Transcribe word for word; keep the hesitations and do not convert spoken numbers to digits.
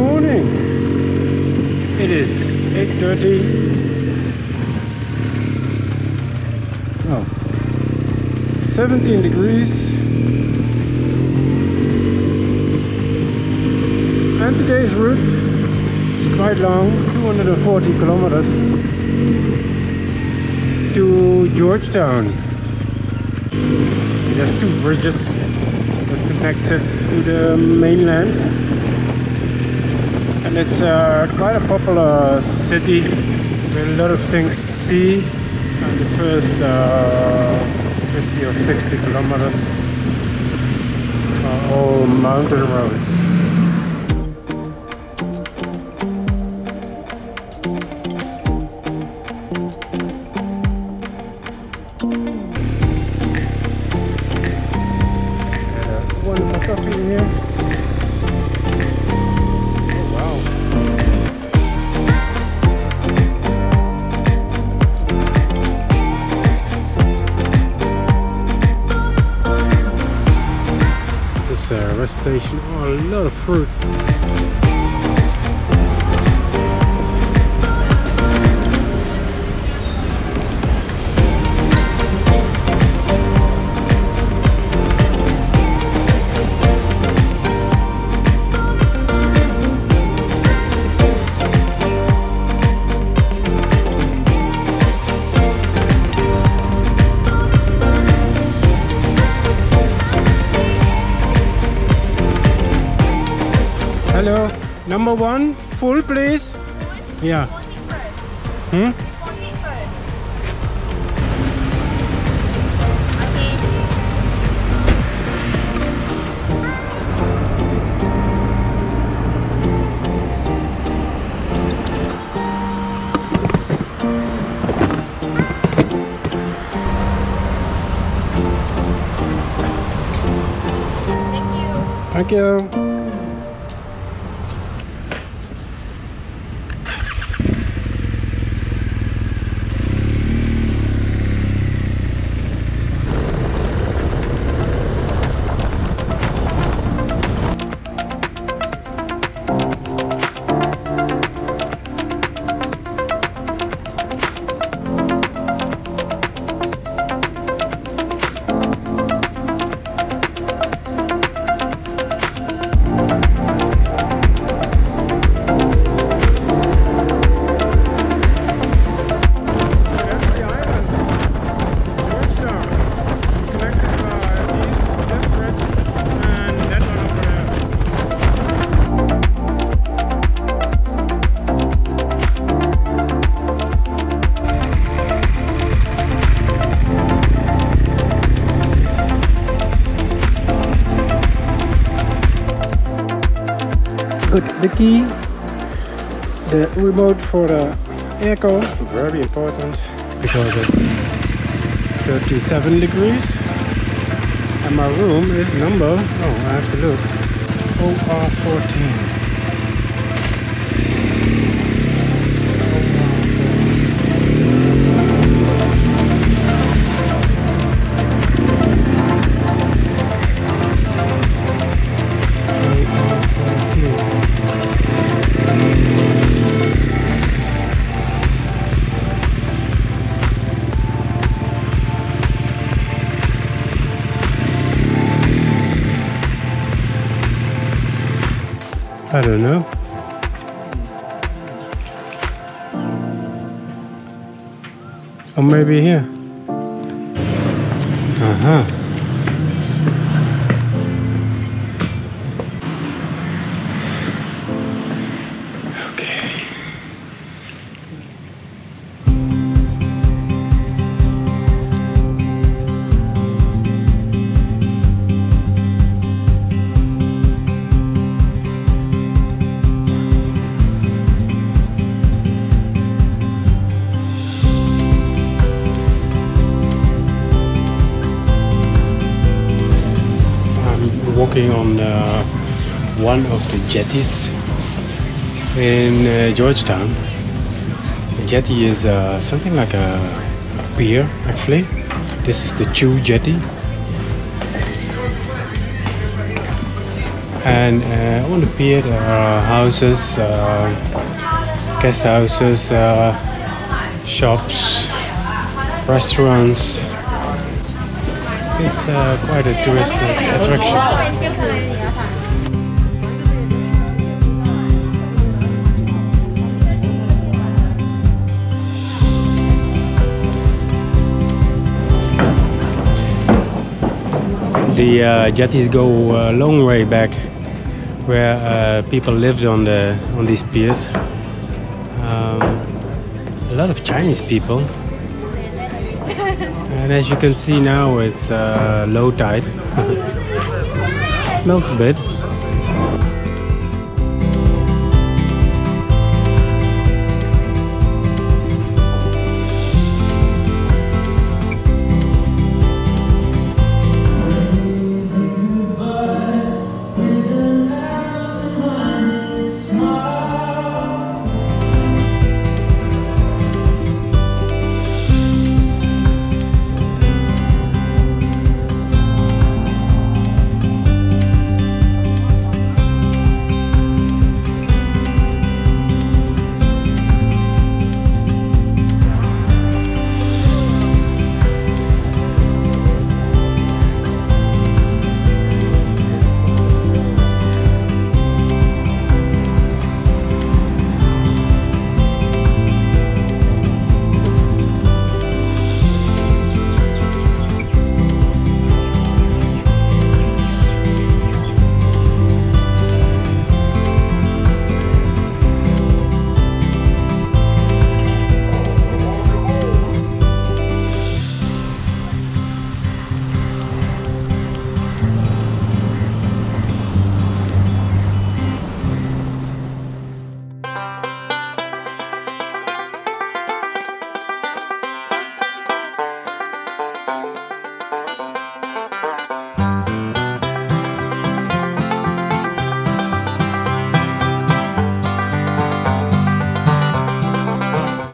morning. It is eight thirty. Oh. seventeen degrees. And today's route is quite long, two hundred forty kilometers to Georgetown. It has two bridges that connects it to the mainland. And it's uh, quite a popular city with a lot of things to see. And the first uh, fifty or sixty kilometers are all mountain roads. Uh, rest station. Oh, a lot of fruit. Hello, number one, full please. Full? Yeah. Hmm? Thank you. Thank you. The key, the remote for the airco, very important because it's thirty-seven degrees and my room is number, oh I have to look, O R fourteen. I don't know. Or maybe here. Uh-huh. On uh, one of the jetties in uh, Georgetown. The jetty is uh, something like a, a pier, actually. This is the Chew jetty. and uh, I want to build uh, houses, uh, guest houses, uh, shops, restaurants. It's uh, quite a tourist attraction. The uh, jetties go a long way back, where uh, people lived on the on these piers. Um, a lot of Chinese people, and as you can see now, it's uh, low tide. It smells a bit.